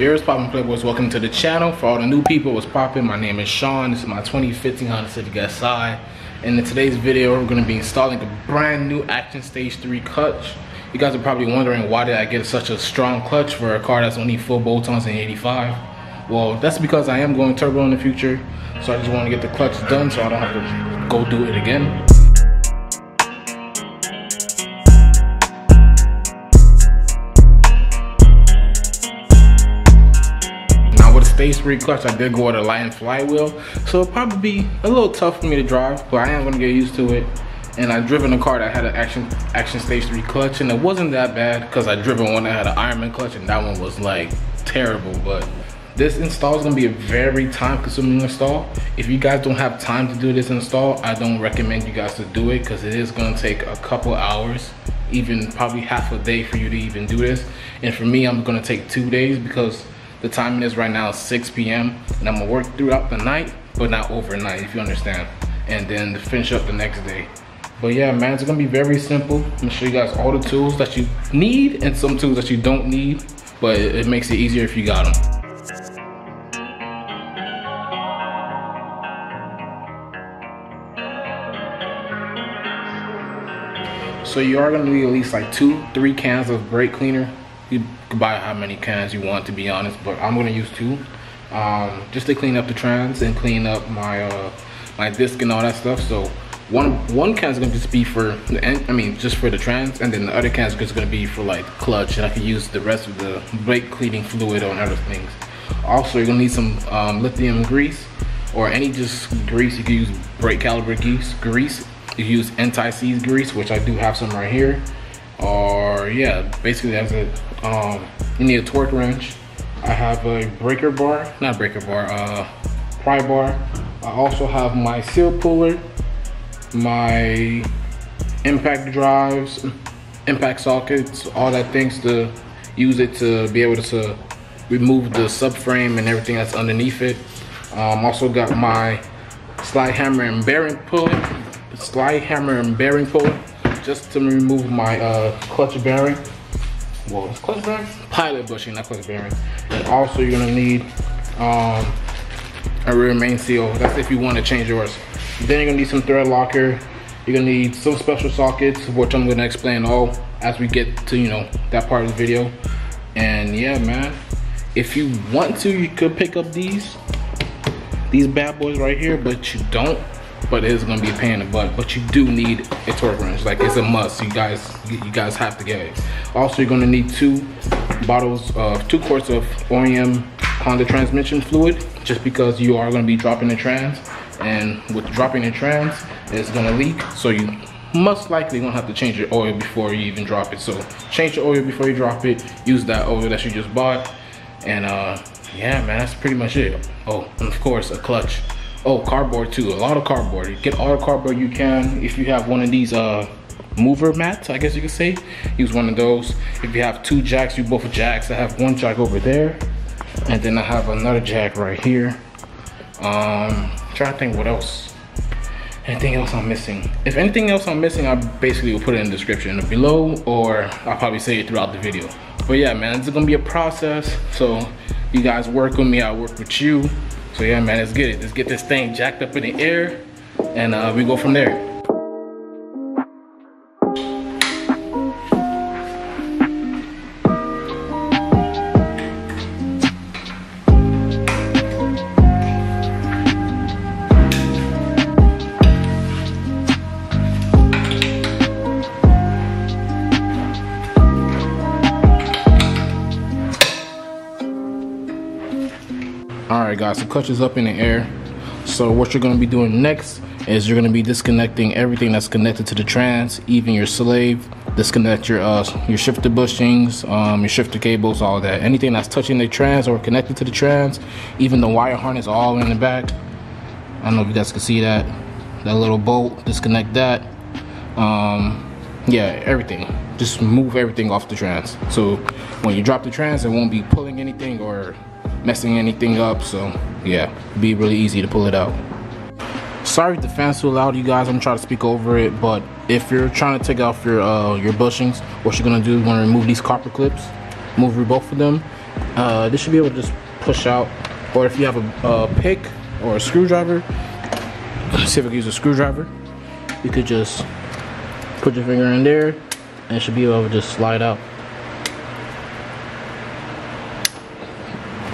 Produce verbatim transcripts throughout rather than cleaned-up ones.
Here's Poppin' Playboys, welcome to the channel. For all the new people, what's poppin'? My name is Sean. This is my twenty fifteen Honda Civic Si, and in today's video we're going to be installing a brand new Action Stage three clutch. You guys are probably wondering, why did I get such a strong clutch for a car that's only full bolt-ons in eighty-five? Well, that's because I am going turbo in the future, so I just want to get the clutch done so I don't have to go do it again. Stage three clutch, I did go with a light and flywheel, so it'll probably be a little tough for me to drive, but I am gonna get used to it. And I've driven a car that had an action action stage three clutch, and it wasn't that bad because I driven one that had an Ironman clutch, and that one was like terrible. But this install is gonna be a very time-consuming install. If you guys don't have time to do this install, I don't recommend you guys to do it because it is gonna take a couple hours, even probably half a day for you to even do this. And for me, I'm gonna take two days because the timing is right now six P M and I'm gonna work throughout the night, but not overnight, if you understand. And then to finish up the next day. But yeah, man, it's gonna be very simple. I'm gonna show you guys all the tools that you need and some tools that you don't need, but it, it makes it easier if you got them. So you are gonna need at least like two, three cans of brake cleaner. You can buy how many cans you want, to be honest, but I'm gonna use two, um, just to clean up the trans and clean up my uh, my disc and all that stuff. So one one can is gonna just be for the end, I mean, just for the trans, and then the other can is just gonna be for like clutch, and I can use the rest of the brake cleaning fluid on other things. Also, you're gonna need some um, lithium grease or any just grease. You can use brake caliper grease, grease. You can use anti-seize grease, which I do have some right here. Or yeah, basically that's it. Um, you need a torque wrench. I have a breaker bar, not breaker bar, uh, pry bar. I also have my seal puller, my impact drives, impact sockets, all that things to use it to be able to remove the subframe and everything that's underneath it. Um, also got my slide hammer and bearing puller, slide hammer and bearing puller, just to remove my uh, clutch bearing. Well, clutch bearing? Pilot bushing, not clutch bearing. And also you're gonna need um, a rear main seal. That's if you wanna change yours. Then you're gonna need some thread locker. You're gonna need some special sockets, which I'm gonna explain all as we get to, you know, that part of the video. And yeah, man, if you want to, you could pick up these, these bad boys right here, but you don't. But it is gonna be a pain in the butt. But you do need a torque wrench, like it's a must. You guys, you guys have to get it. Also, you're gonna need two bottles of two quarts of O E M Honda transmission fluid, just because you are gonna be dropping the trans, and with dropping the trans, it's gonna leak. So you most likely gonna have to change your oil before you even drop it. So change your oil before you drop it. Use that oil that you just bought, and uh, yeah, man, that's pretty much it. Oh, and of course, a clutch. Oh, cardboard too, a lot of cardboard. You get all the cardboard you can. If you have one of these uh, mover mats, I guess you could say, use one of those. If you have two jacks, you both jacks. I have one jack over there, and then I have another jack right here. Um, trying to think what else. Anything else I'm missing? If anything else I'm missing, I basically will put it in the description below, or I'll probably say it throughout the video. But yeah, man, it's gonna be a process. So you guys work with me, I work with you. So yeah, man, let's get it. Let's get this thing jacked up in the air, and uh, we go from there. Alright guys, the clutch is up in the air. So what you're going to be doing next is you're going to be disconnecting everything that's connected to the trans, even your slave. Disconnect your uh, your shifter bushings, um, your shifter cables, all that. Anything that's touching the trans or connected to the trans, even the wire harness, all in the back. I don't know if you guys can see that. That little bolt, disconnect that. Um, yeah, everything. Just move everything off the trans. So when you drop the trans, it won't be pulling anything or messing anything up. So yeah, it'd be really easy to pull it out. Sorry if the fan's too loud, you guys, I'm trying to speak over it, but if you're trying to take off your uh your bushings, what you're gonna do is want to remove these copper clips, move both of them, Uh, this should be able to just push out, or if you have a, a pick or a screwdriver, Civic use a screwdriver, you could just put your finger in there and it should be able to just slide out.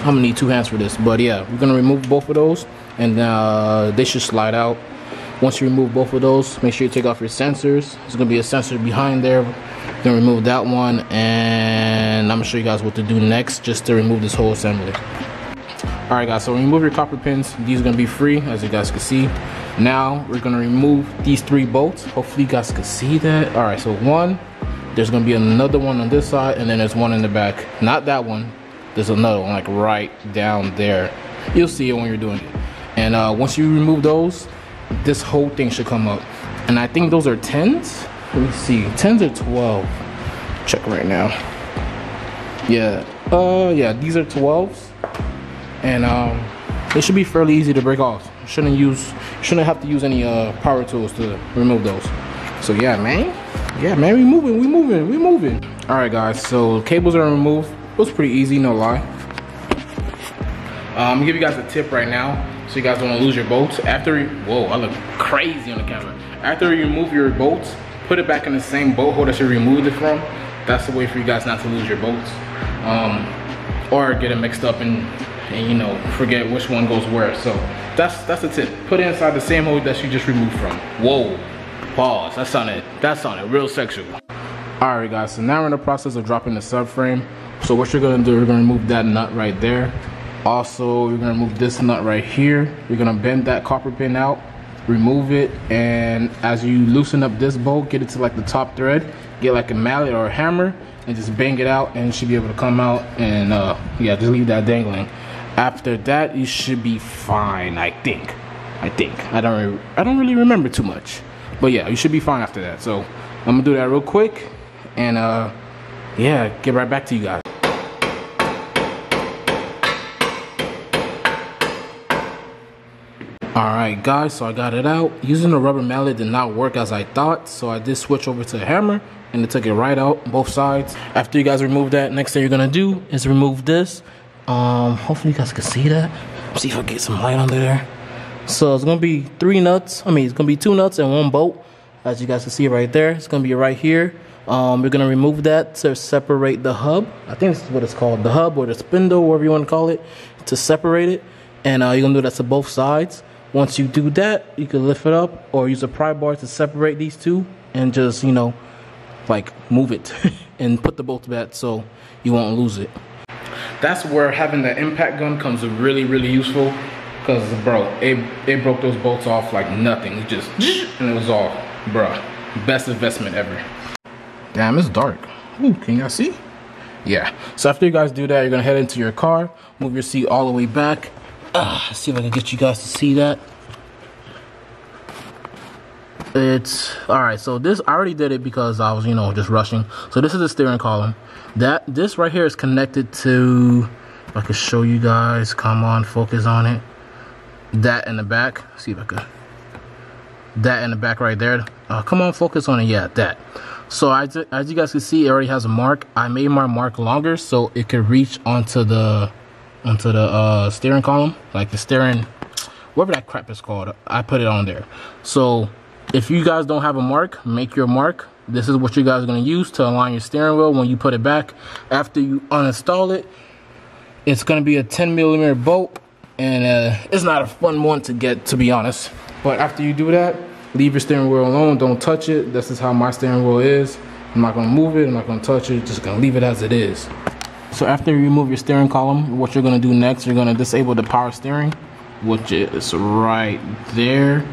I'm gonna need two hands for this, but yeah, we're gonna remove both of those, and uh, they should slide out. Once you remove both of those, make sure you take off your sensors. There's gonna be a sensor behind there. We're gonna remove that one, and I'm gonna show you guys what to do next just to remove this whole assembly. All right guys, so remove your copper pins. These are gonna be free, as you guys can see. Now we're gonna remove these three bolts. Hopefully you guys can see that. All right, so one, there's gonna be another one on this side, and then there's one in the back. Not that one, there's another one like right down there. You'll see it when you're doing it. And uh, once you remove those, this whole thing should come up. And I think those are tens. Let me see, tens or twelve. Check right now. Yeah, uh, yeah, these are twelves. And um, they should be fairly easy to break off. Shouldn't use, shouldn't have to use any uh, power tools to remove those. So yeah, man. Yeah, man, we moving, we moving, we moving. All right, guys, so cables are removed. It was pretty easy, no lie. I'm gonna give you guys a tip right now, so you guys don't lose your bolts. After, you, whoa, I look crazy on the camera. After you remove your bolts, put it back in the same bolt hole that you removed it from. That's the way for you guys not to lose your bolts, um, or get it mixed up and, and you know, forget which one goes where. So that's that's the tip. Put it inside the same hole that you just removed from. Whoa, pause. That sounded that sounded real sexual. All right, guys. So now we're in the process of dropping the subframe. So what you're gonna do, we're gonna remove that nut right there. Also, you're gonna remove this nut right here. You're gonna bend that copper pin out, remove it, and as you loosen up this bolt, get it to like the top thread, get like a mallet or a hammer, and just bang it out, and it should be able to come out, and uh, yeah, just leave that dangling. After that, you should be fine, I think. I think, I don't, I don't really remember too much. But yeah, you should be fine after that. So, I'm gonna do that real quick, and uh, yeah, get right back to you guys. Alright guys, so I got it out. Using the rubber mallet did not work as I thought, so I did switch over to a hammer and it took it right out both sides. After you guys remove that, next thing you're gonna do is remove this. Um, hopefully you guys can see that. Let's see if I get some light under there. So it's gonna be three nuts. I mean, it's gonna be two nuts and one bolt. As you guys can see right there, it's gonna be right here. Um, we're gonna remove that to separate the hub. I think this is what it's called, the hub or the spindle, whatever you wanna call it, to separate it. And uh, you're gonna do that to both sides. Once you do that, you can lift it up or use a pry bar to separate these two and just, you know, like move it and put the bolts back so you won't lose it. That's where having the impact gun comes really, really useful because, bro, it, it broke those bolts off like nothing. It just, and it was off, bro. Best investment ever. Damn, it's dark. Ooh, can y'all see? Yeah. So after you guys do that, you're going to head into your car, move your seat all the way back. Uh, see if I can get you guys to see that. It's all right. So this, I already did it because I was, you know, just rushing. So this is the steering column. That this right here is connected to. If I could show you guys, come on, focus on it. That in the back. See if I could. That in the back right there. Uh, come on, focus on it. Yeah, that. So as as you guys can see, it already has a mark. I made my mark longer so it could reach onto the. onto the uh, steering column, like the steering, whatever that crap is called, I put it on there. So if you guys don't have a mark, make your mark. This is what you guys are gonna use to align your steering wheel when you put it back. After you uninstall it, it's gonna be a ten millimeter bolt, and uh, it's not a fun one to get, to be honest. But after you do that, leave your steering wheel alone, don't touch it. This is how my steering wheel is. I'm not gonna move it, I'm not gonna touch it, just gonna leave it as it is. So after you remove your steering column, what you're gonna do next, you're gonna disable the power steering, which is right there.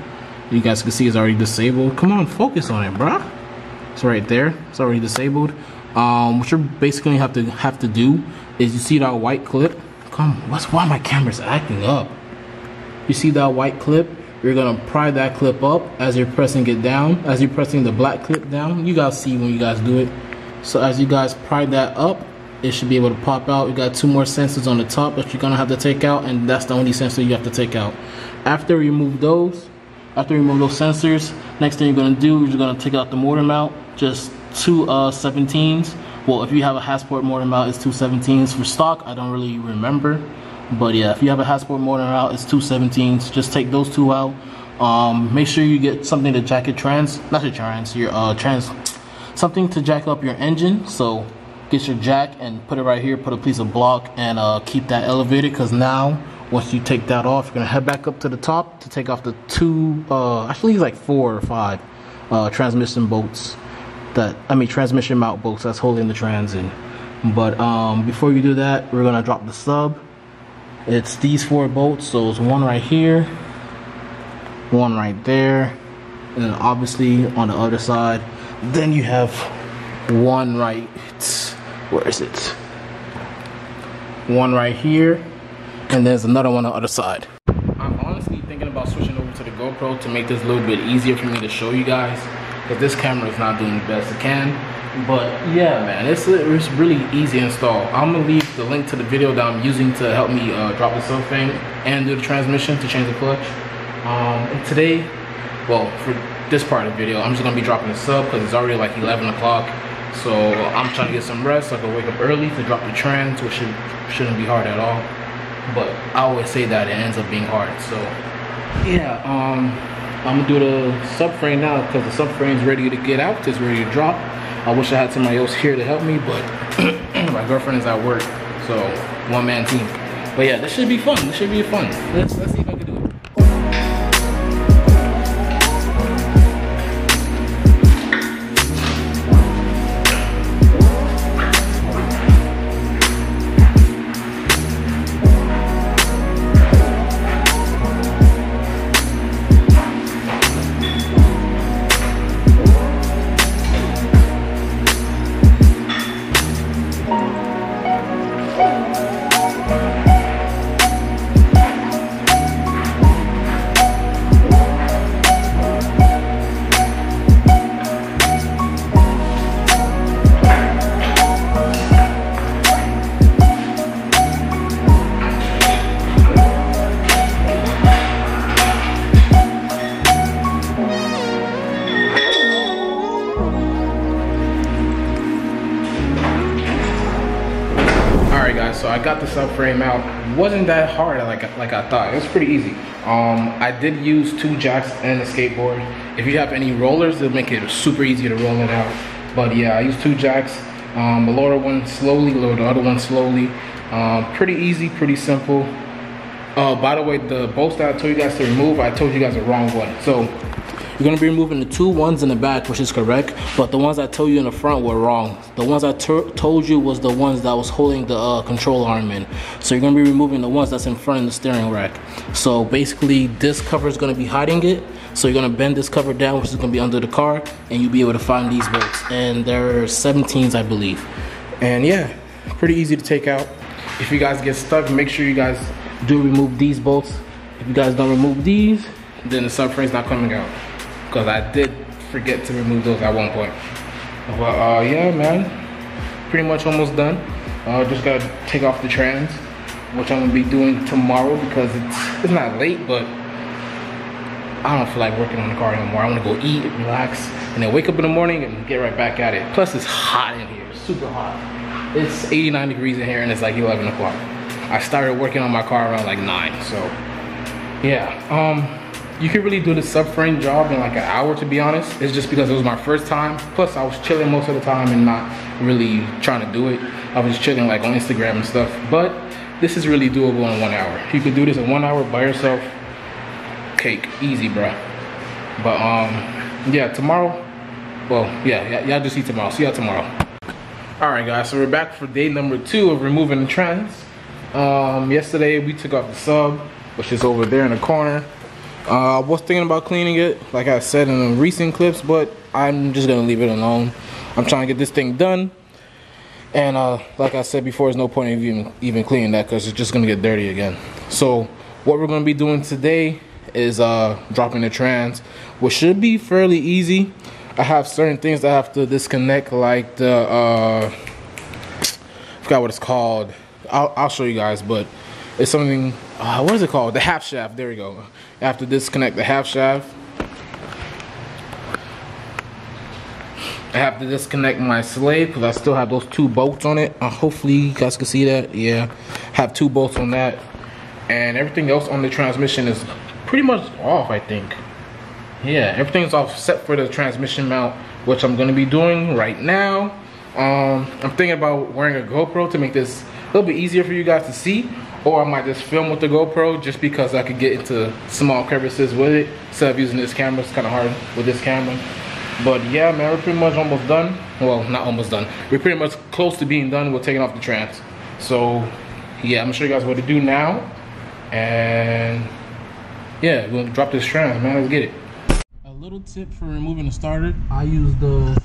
You guys can see it's already disabled. Come on, focus on it, bruh. It's right there, it's already disabled. Um, what you're basically have to have to do is you see that white clip. Come, what's why my camera's acting up? You see that white clip? You're gonna pry that clip up as you're pressing it down, as you're pressing the black clip down. You guys see when you guys do it. So as you guys pry that up, it should be able to pop out. You got two more sensors on the top that you're gonna have to take out, and that's the only sensor you have to take out. After you remove those, after you remove those sensors, next thing you're gonna do is you're gonna take out the motor mount, just two uh, seventeens. Well, if you have a Hasport mortar mount, it's two seventeens. For stock, I don't really remember. But yeah, if you have a Hasport mortar mount, it's two seventeens. Just take those two out. Um, make sure you get something to jack your trans, not your trans, your uh, trans, something to jack up your engine. So get your jack and put it right here. Put a piece of block and uh, keep that elevated, because now once you take that off, you're gonna head back up to the top to take off the two, uh, actually like four or five uh, transmission bolts. That I mean transmission mount bolts that's holding the trans in. But um, before you do that, we're gonna drop the sub. It's these four bolts. So it's one right here, one right there, and then obviously on the other side. Then you have one right, where is it? One right here, and there's another one on the other side. I'm honestly thinking about switching over to the GoPro to make this a little bit easier for me to show you guys, because this camera is not doing the best it can. But yeah, man, it's, it's really easy to install. I'm gonna leave the link to the video that I'm using to help me uh, drop the sub frame and do the transmission to change the clutch. Um, and today, well, for this part of the video, I'm just gonna be dropping the sub because it's already like eleven o'clock. So I'm trying to get some rest so I can wake up early to drop the trans, which should, shouldn't be hard at all. But I always say that it ends up being hard. So yeah, um, I'm gonna do the subframe now because the subframe's ready to get out. It's ready to drop. I wish I had somebody else here to help me, but my girlfriend is at work, so one man team. But yeah, this should be fun. This should be fun. Let's let's see if I can do it. So I got the subframe out. It wasn't that hard like, like I thought. It was pretty easy. Um, I did use two jacks and a skateboard. If you have any rollers, it'll make it super easy to roll it out. But yeah, I used two jacks. Um, lower one slowly, lower the other one slowly. Um, pretty easy, pretty simple. Uh, by the way, the bolts that I told you guys to remove, I told you guys the wrong one. So you're gonna be removing the two ones in the back, which is correct, but the ones I told you in the front were wrong. The ones I told you was the ones that was holding the uh, control arm in. So you're gonna be removing the ones that's in front of the steering rack. So basically, this cover is gonna be hiding it. So you're gonna bend this cover down, which is gonna be under the car, and you'll be able to find these bolts. And they're seventeens, I believe. And yeah, pretty easy to take out. If you guys get stuck, make sure you guys do remove these bolts. If you guys don't remove these, then the subframe's not coming out, because I did forget to remove those at one point. But uh, yeah, man, pretty much almost done. Uh, just gotta take off the trans, which I'm gonna be doing tomorrow because it's, it's not late, but I don't feel like working on the car anymore. I wanna go eat, relax, and then wake up in the morning and get right back at it. Plus it's hot in here, super hot. It's eighty-nine degrees in here and it's like eleven o'clock. I started working on my car around like nine, so yeah. Um, You could really do the subframe job in like an hour, to be honest. It's just because it was my first time. Plus, I was chilling most of the time and not really trying to do it. I was just chilling like on Instagram and stuff. But this is really doable in one hour. You could do this in one hour by yourself. Cake, easy, bro. But um, yeah, tomorrow. Well, yeah, y'all just see tomorrow. See y'all tomorrow. All right, guys. So we're back for day number two of removing the trans. Um, yesterday we took off the sub, which is over there in the corner. Uh, I was thinking about cleaning it, like I said in the recent clips, but I'm just gonna leave it alone. I'm trying to get this thing done, and uh, like I said before, there's no point in even, even cleaning that because it's just gonna get dirty again. So what we're gonna be doing today is uh, dropping the trans, which should be fairly easy. I have certain things that I have to disconnect, like the uh, I forgot what it's called. I'll, I'll show you guys, but it's something. Uh, what is it called? The half shaft. There we go. I have to disconnect the half shaft. I have to disconnect my slave because I still have those two bolts on it. Uh, hopefully you guys can see that. Yeah, I have two bolts on that. And everything else on the transmission is pretty much off, I think. Yeah, everything's off except for the transmission mount, which I'm going to be doing right now. Um, I'm thinking about wearing a GoPro to make this a little bit easier for you guys to see. Or I might just film with the GoPro just because I could get into small crevices with it. Instead of using this camera, it's kind of hard with this camera. But yeah, man, we're pretty much almost done. Well, not almost done. We're pretty much close to being done with taking off the trans. So yeah, I'm going to show you guys what to do now. And yeah, we're going to drop this trans, man. Let's get it. A little tip for removing the starter. I use the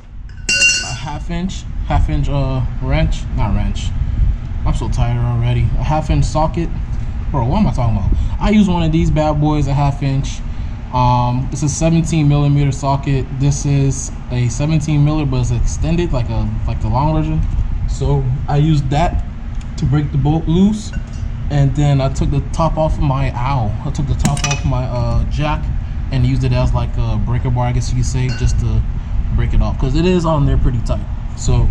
uh, half inch, half inch uh, wrench, not wrench. I'm so tired already. A half inch socket. Bro, what am I talking about? I use one of these bad boys, a half inch. Um, it's a seventeen millimeter socket. This is a seventeen millimeter, but it's extended like a like the long version. So I used that to break the bolt loose, and then I took the top off of my owl. I took the top off of my uh, jack and used it as like a breaker bar, I guess you could say, just to break it off because it is on there pretty tight. So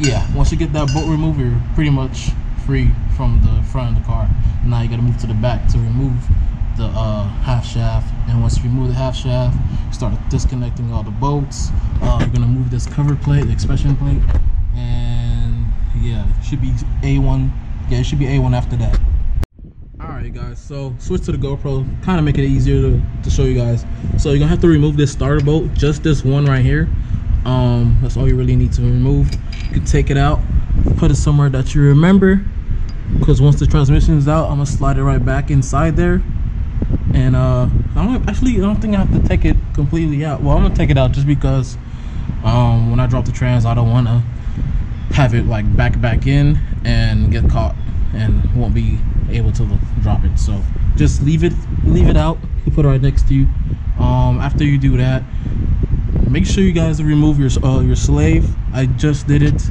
yeah, once you get that bolt removed, you're pretty much free from the front of the car. Now you gotta move to the back to remove the uh, half shaft. And once you remove the half shaft, you start disconnecting all the bolts. Uh, you're gonna move this cover plate, the expression plate, and yeah, it should be A one. Yeah, it should be A one after that. Alright guys, so switch to the GoPro, kind of make it easier to, to show you guys. So you're gonna have to remove this starter bolt, just this one right here. Um, that's all you really need to remove. You can take it out, put it somewhere that you remember, because once the transmission is out, I'm gonna slide it right back inside there. And uh, I don't actually I don't think I have to take it completely out. Well, I'm gonna take it out just because um, when I drop the trans, I don't want to have it like back back in and get caught and won't be able to look, drop it. So just leave it leave it out. You put it right next to you. Um, after you do that, make sure you guys remove your uh, your slave. I just did it.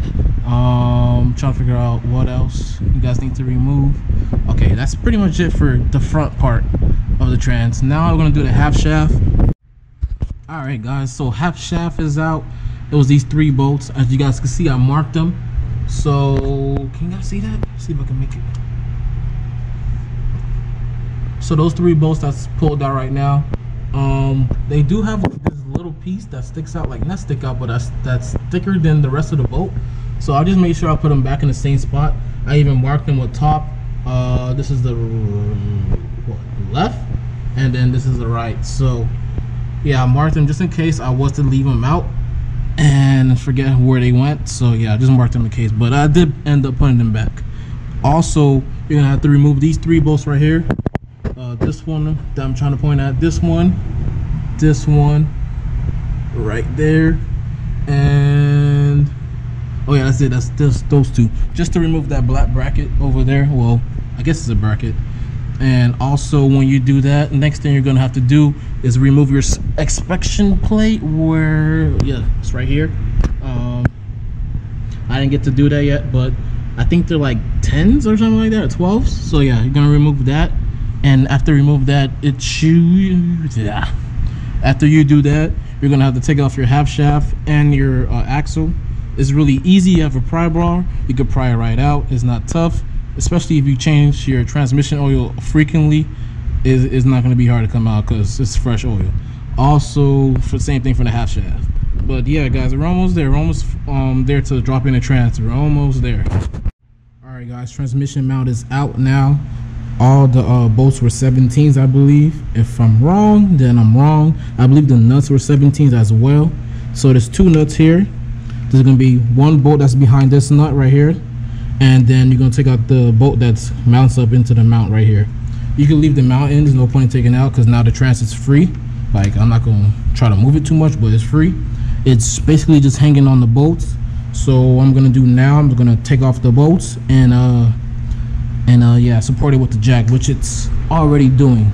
Um, trying to figure out what else you guys need to remove. Okay, that's pretty much it for the front part of the trans. Now I'm gonna do the half shaft. All right, guys. So half shaft is out. It was these three bolts. As you guys can see, I marked them. So can you guys see that? Let's see if I can make it. So those three bolts that's pulled out right now. Um, they do have this little piece that sticks out, like not stick out, but that's that's thicker than the rest of the bolt. So I just made sure I put them back in the same spot. I even marked them with top. Uh, this is the what, left, and then this is the right. So yeah, I marked them just in case I was to leave them out and forget where they went. So yeah, I just marked them in case, but I did end up putting them back. Also, you're gonna have to remove these three bolts right here. Uh, this one that I'm trying to point at, this one, this one, right there, and oh yeah, that's it. That's just those two. Just to remove that black bracket over there. Well, I guess it's a bracket. And also, when you do that, next thing you're gonna have to do is remove your inspection plate. Where, yeah, it's right here. Um, I didn't get to do that yet, but I think they're like tens or something like that, or twelves. So yeah, you're gonna remove that. And after you remove that, it's you. Yeah. After you do that, you're gonna have to take off your half shaft and your uh, axle. It's really easy. You have a pry bar. You can pry it right out. It's not tough, especially if you change your transmission oil frequently. It's, it's not gonna be hard to come out because it's fresh oil. Also, for the same thing for the half shaft. But yeah, guys, we're almost there. We're almost um, there to drop in the trans. We're almost there. All right, guys, transmission mount is out now. All the uh, bolts were seventeens, I believe. If I'm wrong, then I'm wrong. I believe the nuts were seventeens as well. So there's two nuts here. There's gonna be one bolt that's behind this nut right here, and then you're gonna take out the bolt that mounts up into the mount right here. You can leave the mount in. There's no point in taking it out because now the trans is free. Like, I'm not gonna try to move it too much, but it's free. It's basically just hanging on the bolts. So what I'm gonna do now, I'm gonna take off the bolts and uh. And uh, yeah, support it with the jack, which it's already doing.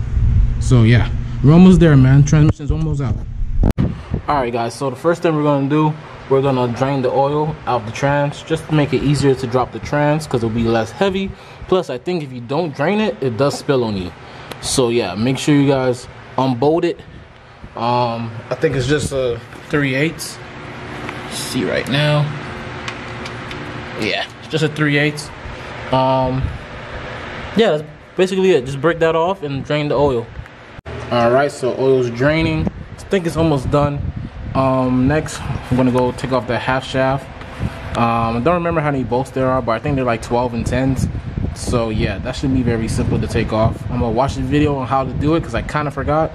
So yeah, we're almost there, man. Transmission's almost out. All right, guys. So the first thing we're gonna do, we're gonna drain the oil out the trans, just to make it easier to drop the trans, cause it'll be less heavy. Plus, I think if you don't drain it, it does spill on you. So yeah, make sure you guys unbolt it. Um, I think it's just a three eighths. see right now. Yeah, it's just a three eighths. Um, yeah, that's basically it. Just break that off and drain the oil. All right, so oil's draining. I think it's almost done. Um, next, I'm gonna go take off the half shaft. Um, I don't remember how many bolts there are, but I think they're like twelve and tens. So yeah, that should be very simple to take off. I'm gonna watch the video on how to do it because I kind of forgot.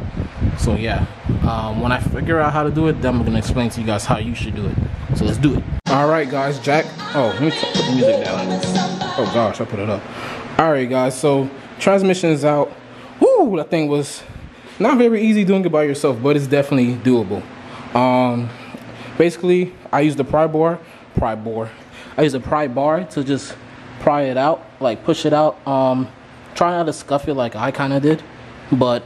So yeah, um, when I figure out how to do it, then I'm gonna explain to you guys how you should do it. So let's do it. All right, guys. Jack. Oh, let me put the music down. Oh gosh, I put it up. All right, guys. So transmission is out. Woo! That thing was not very easy doing it by yourself, but it's definitely doable. Um, basically, I used the pry bar. Pry bar. I use a pry bar to just pry it out, like push it out. Um, try not to scuff it like I kind of did, but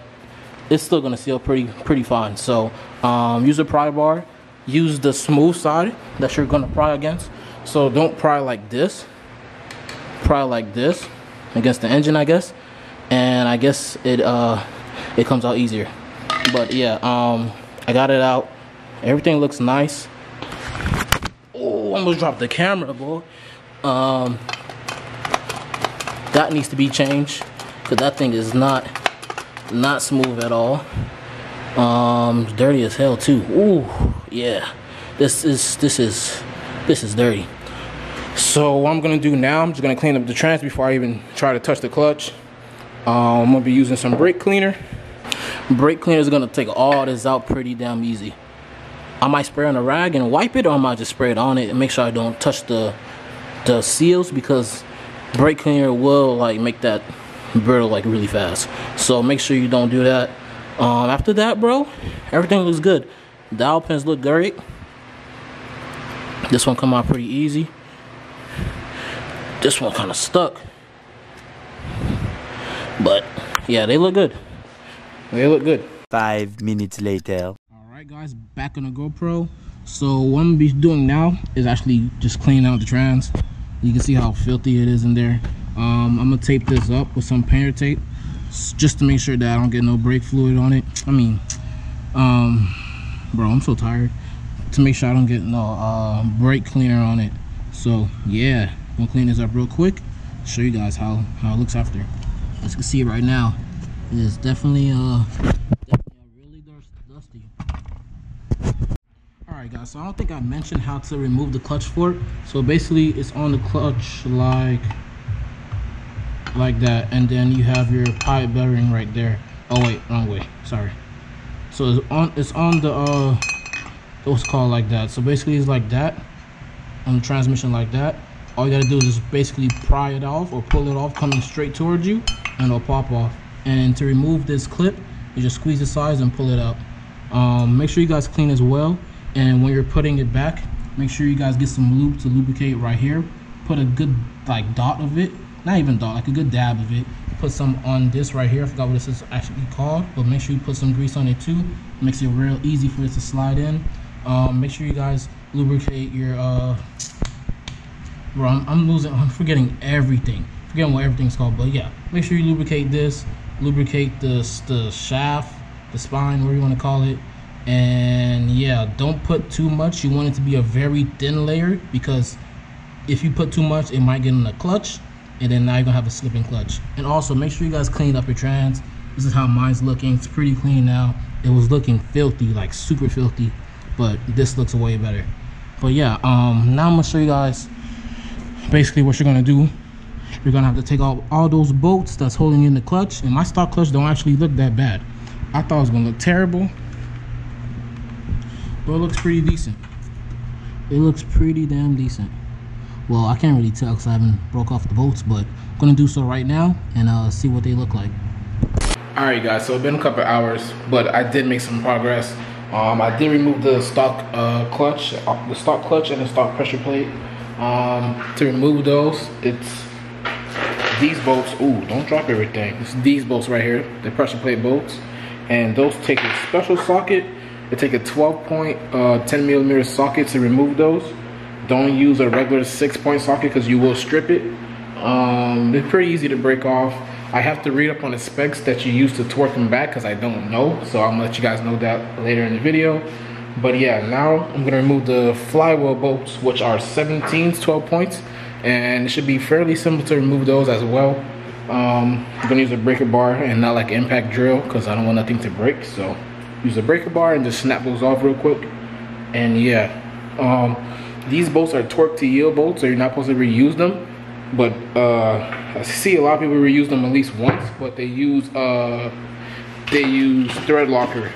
it's still gonna seal pretty, pretty fine. So um, use a pry bar. Use the smooth side that you're gonna pry against. So don't pry like this. Pry like this against the engine, I guess. And I guess it uh it comes out easier. But yeah, um, I got it out. Everything looks nice. Almost dropped the camera, boy. Um, that needs to be changed because that thing is not not smooth at all. Um, dirty as hell too. Ooh, yeah. This is this is this is dirty. So what I'm gonna do now, I'm just gonna clean up the trans before I even try to touch the clutch. Um, I'm gonna be using some brake cleaner. Brake cleaner is gonna take all this out pretty damn easy. I might spray on a rag and wipe it, or I might just spray it on it and make sure I don't touch the the seals, because brake cleaner will like make that brittle like really fast. So make sure you don't do that. Um, after that, bro, everything looks good. Dowel pins look great. This one come out pretty easy. This one kind of stuck, but yeah, they look good. They look good. Five minutes later. Alright guys, back on the GoPro. So what I'm gonna be doing now is actually just cleaning out the trans. You can see how filthy it is in there. Um, I'm gonna tape this up with some painter tape just to make sure that I don't get no brake fluid on it. I mean, um, bro, I'm so tired. To make sure I don't get no uh, brake cleaner on it. So yeah, I'm gonna clean this up real quick. Show you guys how how it looks after. As you can see right now, it is definitely uh definitely really dusty. Alright guys, so I don't think I mentioned how to remove the clutch fork. So basically it's on the clutch like like that, and then you have your pie bearing right there. Oh wait, wrong way, sorry. So it's on it's on the uh what's called like that. So basically it's like that on the transmission, like that. All you gotta do is just basically pry it off or pull it off coming straight towards you, and it'll pop off. And to remove this clip, you just squeeze the sides and pull it out. Um, make sure you guys clean as well, and when you're putting it back, make sure you guys get some lube to lubricate right here. Put a good like dot of it, not even dot, like a good dab of it. Put some on this right here. I forgot what this is actually called, but make sure you put some grease on it too. It makes it real easy for it to slide in. Um, make sure you guys lubricate your uh bro, I'm, I'm losing I'm forgetting everything forgetting what everything's called, but yeah, make sure you lubricate this, lubricate the, the shaft, the spine, whatever you want to call it. And yeah, don't put too much. You want it to be a very thin layer, because if you put too much, it might get in the clutch, and then now you're gonna have a slipping clutch. And also make sure you guys clean up your trans. This is how mine's looking. It's pretty clean now. It was looking filthy, like super filthy, but this looks way better. But yeah, um now I'm gonna show you guys basically what you're gonna do. You're gonna have to take out all those bolts that's holding in the clutch. And my stock clutch don't actually look that bad. I thought it was gonna look terrible, but it looks pretty decent. It looks pretty damn decent. Well, I can't really tell because I haven't broke off the bolts, but I'm gonna do so right now and uh, see what they look like. All right guys, so it's been a couple hours, but I did make some progress. Um, I did remove the stock uh, clutch, the stock clutch and the stock pressure plate. Um, to remove those, it's these bolts. Ooh, don't drop everything. It's these bolts right here, the pressure plate bolts, and those take a special socket. They take a twelve point uh, ten millimeter socket to remove those. Don't use a regular six point socket because you will strip it. Um, they're pretty easy to break off. I have to read up on the specs that you use to torque them back because I don't know, so I'm gonna let you guys know that later in the video. But yeah, now I'm gonna remove the flywheel bolts, which are seventeens, twelve points, and it should be fairly simple to remove those as well. Um, I'm gonna use a breaker bar and not like impact drill because I don't want nothing to break. So use a breaker bar and just snap those off real quick. And yeah, um, these bolts are torque to yield bolts, so you're not supposed to reuse them. But uh, I see a lot of people reuse them at least once, but they use uh, they use thread locker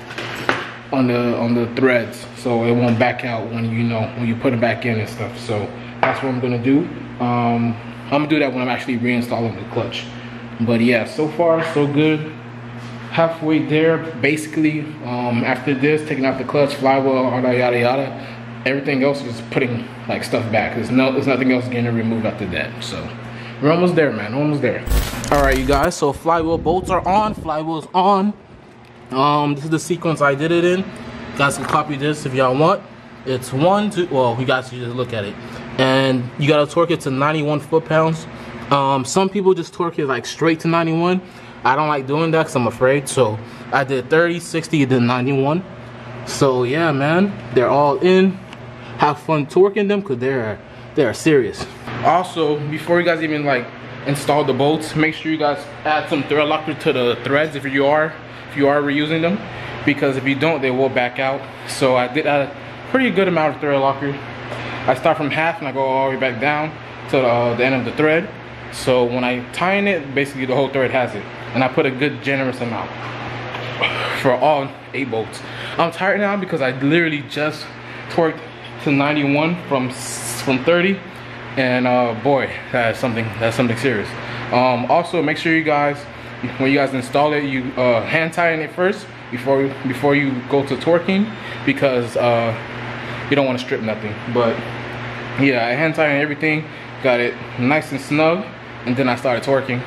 on the on the threads, so it won't back out when you know when you put it back in and stuff. So that's what I'm gonna do. Um, I'm gonna do that when I'm actually reinstalling the clutch. But yeah, so far so good. Halfway there, basically. Um, after this, taking out the clutch, flywheel, all that yada yada. Everything else is putting like stuff back. There's no, there's nothing else getting removed after that. So we're almost there, man. Almost there. All right, you guys. So flywheel bolts are on. Flywheel's on. Um, this is the sequence I did it in. You guys can copy this if y'all want. It's one, two, well, you guys should just look at it. And you gotta torque it to ninety-one foot pounds. Um, some people just torque it like straight to ninety-one. I don't like doing that because I'm afraid. So I did thirty, sixty, then ninety-one. So yeah, man, they're all in. Have fun torquing them because they're, they're serious. Also, before you guys even like install the bolts, make sure you guys add some thread locker to the threads if you are. If you are reusing them, because if you don't, they will back out. So I did a pretty good amount of thread locker. I start from half and I go all the way back down to the, the end of the thread. So when I tie in it, basically the whole thread has it, and I put a good generous amount for all eight bolts. I'm tired now because I literally just torqued to ninety-one from from thirty, and uh, boy, that's something that's something serious. Um, also, make sure you guys, when you guys install it, you uh, hand tighten it first before before you go to torquing, because uh, you don't want to strip nothing. But yeah, I hand tightened everything, got it nice and snug, and then I started torquing.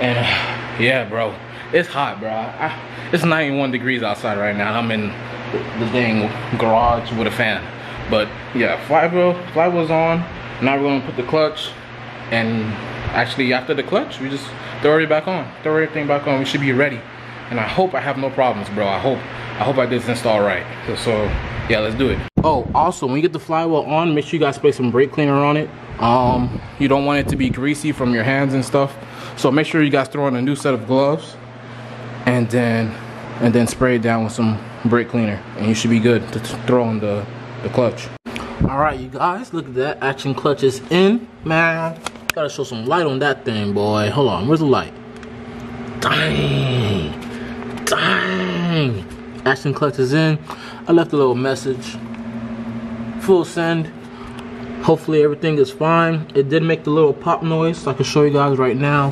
And uh, yeah, bro, it's hot, bro. I, it's ninety-one degrees outside right now. I'm in the dang garage with a fan. But yeah, flywheel flywheel's on. Now we're gonna put the clutch, and actually after the clutch, we just throw it back on. Throw everything back on. We should be ready. And I hope I have no problems, bro. I hope. I hope I did this install right. So, so yeah, let's do it. Oh, also, when you get the flywheel on, make sure you guys spray some brake cleaner on it. Um, you don't want it to be greasy from your hands and stuff. So make sure you guys throw on a new set of gloves, and then and then spray it down with some brake cleaner, and you should be good to throw on the the clutch. All right, you guys, look at that. Action clutch is in, man. Gotta show some light on that thing, boy. Hold on, where's the light? Dang! Dang! Action clutch is in. I left a little message. Full send. Hopefully everything is fine. It did make the little pop noise, so I can show you guys right now.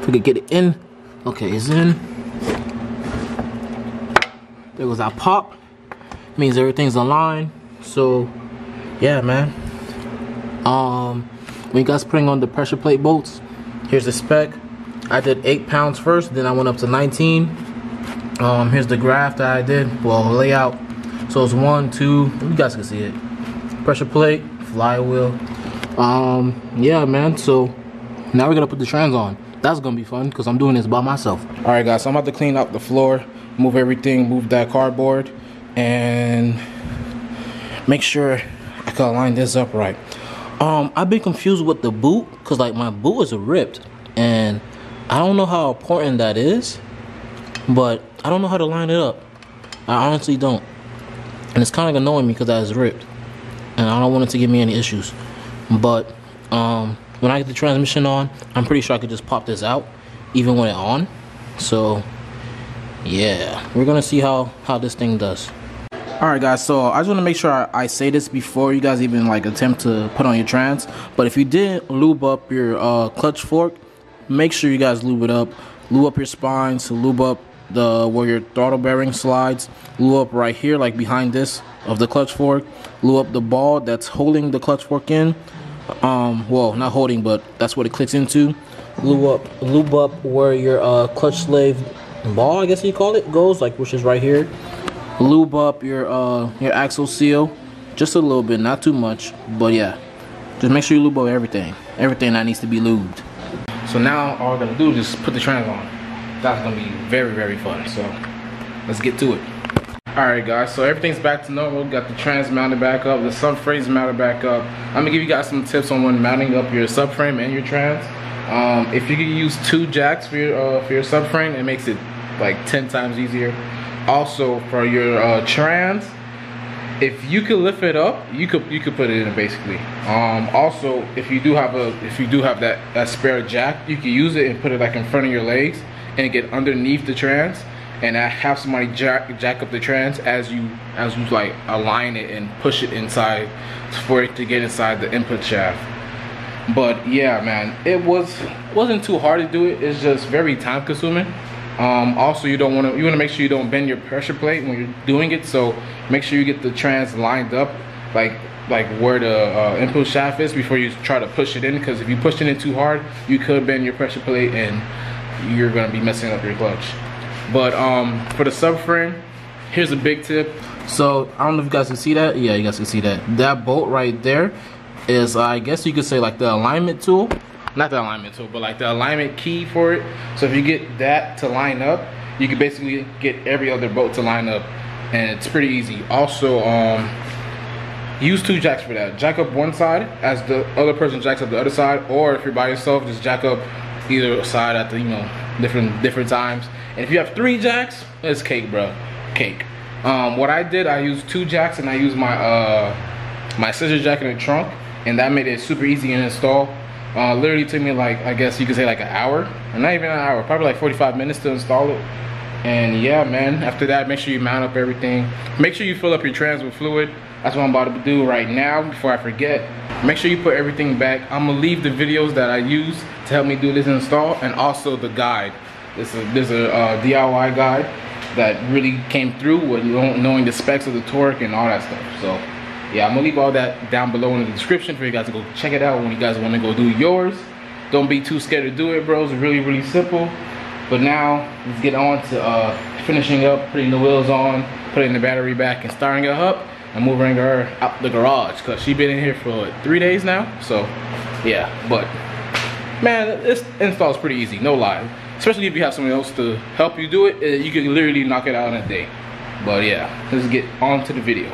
If we could get it in. Okay, it's in. There goes our pop. Means everything's aligned. So, yeah, man. Um, when you guys putting on the pressure plate bolts, here's the spec. I did eight pounds first, then I went up to nineteen. Um, here's the graph that I did, well, layout. So it's one, two, you guys can see it. Pressure plate, flywheel. Um, yeah, man. So now we're gonna put the trans on. That's gonna be fun because I'm doing this by myself. All right, guys. So I'm about to clean up the floor, move everything, move that cardboard, and make sure I can line this up right. Um, I've been confused with the boot, cause like my boot is ripped, and I don't know how important that is, but I don't know how to line it up. I honestly don't, and it's kind of annoying me because that is ripped, and I don't want it to give me any issues. But um, when I get the transmission on, I'm pretty sure I could just pop this out, even when it's on. So yeah, we're gonna see how how this thing does. Alright guys, so I just want to make sure I, I say this before you guys even like attempt to put on your trans, but if you did lube up your uh, clutch fork, make sure you guys lube it up, lube up your spines, so lube up the where your throttle bearing slides, lube up right here like behind this of the clutch fork, lube up the ball that's holding the clutch fork in, um, well not holding but that's what it clicks into, lube up, lube up where your uh, clutch slave ball, I guess you call it, goes, like which is right here. Lube up your uh your axle seal just a little bit, not too much, but yeah, just make sure you lube up everything everything that needs to be lubed. So now all we're gonna do is just put the trans on. That's gonna be very very fun. So let's get to it. Alright guys, so everything's back to normal. Got the trans mounted back up, the subframes mounted back up. I'm gonna give you guys some tips on when mounting up your subframe and your trans. Um, if you can use two jacks for your, uh, for your subframe, it makes it like ten times easier. Also for your uh, trans, if you could lift it up, you could you could put it in basically. Um, also, if you do have a if you do have that, that spare jack, you can use it and put it like in front of your legs and get underneath the trans, and have somebody jack jack up the trans as you as you like align it and push it inside for it to get inside the input shaft. But yeah, man, it was wasn't too hard to do it. It's just very time consuming. Um, also, you don't want to you want to make sure you don't bend your pressure plate when you're doing it. So make sure you get the trans lined up, like like where the uh, input shaft is before you try to push it in. Because if you push it in too hard, you could bend your pressure plate and you're gonna be messing up your clutch. But um, for the subframe, here's a big tip. So I don't know if you guys can see that. Yeah, you guys can see that. That bolt right there is, I guess you could say, like the alignment tool. Not the alignment tool, but like the alignment key for it. So if you get that to line up, you can basically get every other bolt to line up, and it's pretty easy. Also, um, use two jacks for that. Jack up one side as the other person jacks up the other side, or if you're by yourself, just jack up either side at the, you know, different different times. And if you have three jacks, it's cake, bro, cake. Um, what I did, I used two jacks, and I used my uh, my scissors jack in the trunk, and that made it super easy to install. Uh, literally took me like, I guess you could say like an hour, and not even an hour, probably like forty-five minutes to install it. And yeah, man, after that, make sure you mount up everything. Make sure you fill up your trans with fluid. That's what I'm about to do right now before I forget. Make sure you put everything back. I'm gonna leave the videos that I use to help me do this install, and also the guide. This is, this is a uh, D I Y guide that really came through with knowing the specs of the torque and all that stuff. So yeah, I'm gonna leave all that down below in the description for you guys to go check it out when you guys wanna go do yours. Don't be too scared to do it, bro. It's really, really simple. But now, let's get on to uh, finishing up, putting the wheels on, putting the battery back, and starting her up, and moving her out the garage, because she's been in here for like, three days now. So, yeah, but, man, this install is pretty easy, no lie. Especially if you have someone else to help you do it, you can literally knock it out in a day. But yeah, let's get on to the video.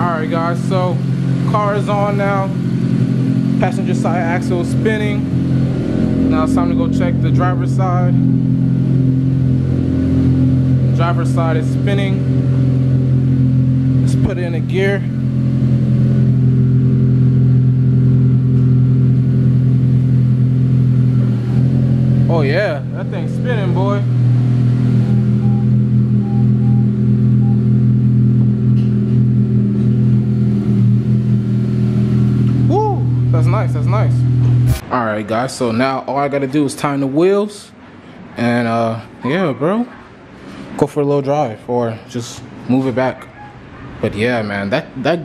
Alright guys, so car is on now, passenger side axle is spinning. Now it's time to go check the driver's side. Driver's side is spinning. Let's put it in a gear. Oh yeah, that thing's spinning, boy. Nice, that's nice. All right guys, so now all I gotta do is time the wheels, and uh yeah, bro, go for a little drive or just move it back. But yeah, man, that that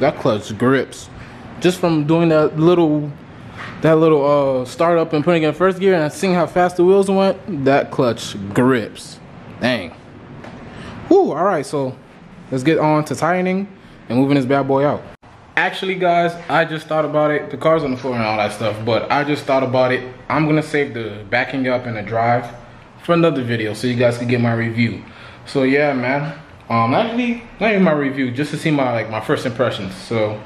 that clutch grips just from doing that little that little uh startup and putting it in first gear and seeing how fast the wheels went. That clutch grips, dang. Whoo! All right, so let's get on to tightening and moving this bad boy out. Actually guys, I just thought about it. The car's on the floor and all that stuff, but I just thought about it. I'm gonna save the backing up and the drive for another video so you guys can get my review. So yeah, man, um actually not even my review, just to see my like my first impressions. So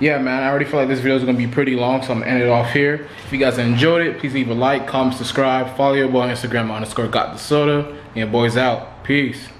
yeah, man, I already feel like this video is gonna be pretty long, so I'm gonna end it off here. If you guys enjoyed it, please leave a like, comment, subscribe, follow your boy on Instagram underscore got the soda, and boys out. Peace.